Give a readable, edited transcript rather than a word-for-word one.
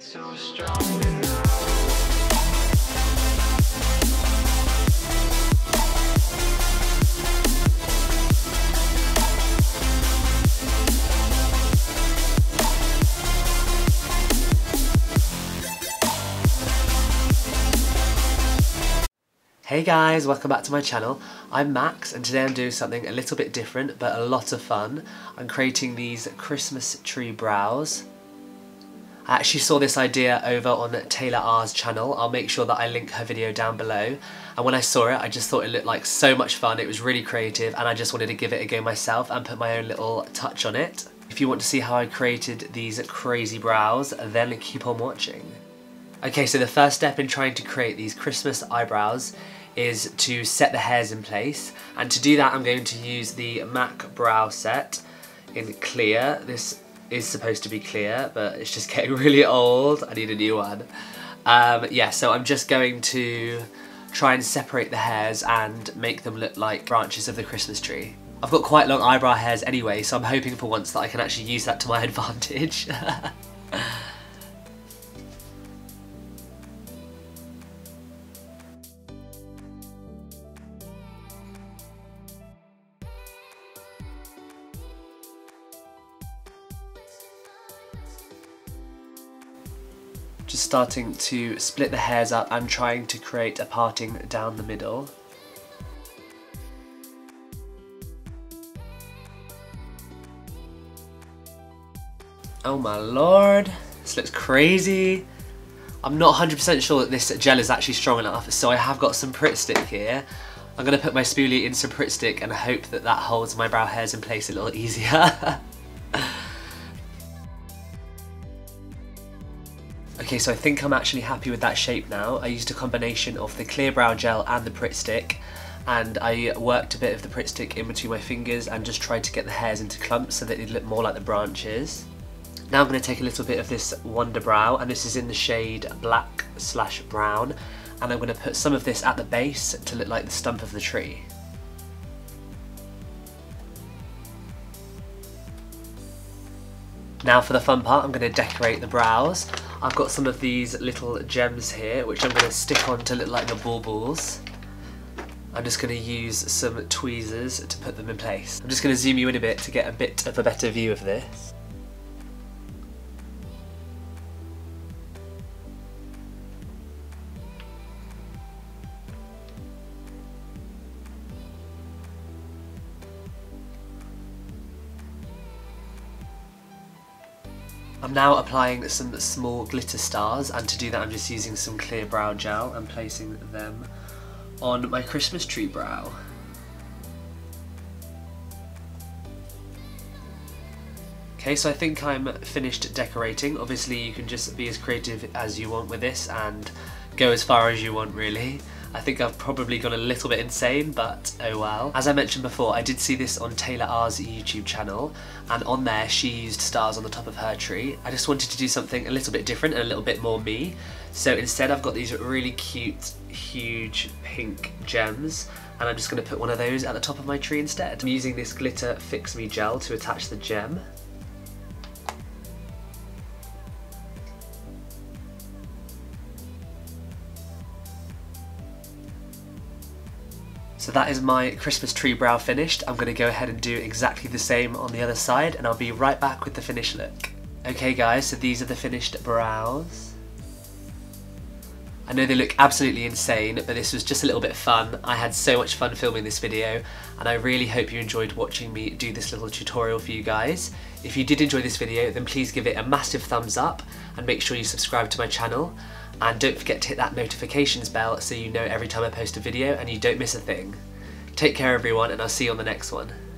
So strong . Hey guys, welcome back to my channel. I'm Max and today I'm doing something a little bit different but a lot of fun. I'm creating these Christmas tree brows. I actually saw this idea over on Taylor R's channel. I'll make sure that I link her video down below. And when I saw it, I just thought it looked like so much fun. It was really creative and I just wanted to give it a go myself and put my own little touch on it. If you want to see how I created these crazy brows, then keep on watching. Okay, so the first step in trying to create these Christmas eyebrows is to set the hairs in place, and to do that I'm going to use the MAC Brow Set in clear. This is supposed to be clear but it's just getting really old, I need a new one. Yeah, so I'm just going to try and separate the hairs and make them look like branches of the Christmas tree. I've got quite long eyebrow hairs anyway, so I'm hoping for once that I can actually use that to my advantage. Just starting to split the hairs up and trying to create a parting down the middle. Oh my lord, this looks crazy. I'm not 100% sure that this gel is actually strong enough, so I have got some Pritt Stick here. I'm going to put my spoolie in some Pritt Stick and hope that that holds my brow hairs in place a little easier. Okay, so I think I'm actually happy with that shape now. I used a combination of the clear brow gel and the Pritt Stick, and I worked a bit of the Pritt Stick in between my fingers and just tried to get the hairs into clumps so that they'd look more like the branches. Now I'm going to take a little bit of this Wonder Brow, and this is in the shade black/brown, and I'm going to put some of this at the base to look like the stump of the tree. Now for the fun part, I'm going to decorate the brows. I've got some of these little gems here, which I'm going to stick on to look like the baubles. I'm just going to use some tweezers to put them in place. I'm just going to zoom you in a bit to get a bit of a better view of this. I'm now applying some small glitter stars, and to do that I'm just using some clear brow gel and placing them on my Christmas tree brow. Okay, so I think I'm finished decorating. Obviously you can just be as creative as you want with this and go as far as you want really. I think I've probably gone a little bit insane, but oh well. As I mentioned before, I did see this on Taylor R's YouTube channel, and on there she used stars on the top of her tree. I just wanted to do something a little bit different and a little bit more me. So instead I've got these really cute, huge pink gems, and I'm just going to put one of those at the top of my tree instead. I'm using this glitter Fix Me gel to attach the gem. So that is my Christmas tree brow finished. I'm going to go ahead and do exactly the same on the other side, and I'll be right back with the finished look. Okay guys, so these are the finished brows. I know they look absolutely insane, but this was just a little bit fun. I had so much fun filming this video, and I really hope you enjoyed watching me do this little tutorial for you guys. If you did enjoy this video, then please give it a massive thumbs up and make sure you subscribe to my channel. And don't forget to hit that notifications bell so you know every time I post a video and you don't miss a thing. Take care everyone, and I'll see you on the next one.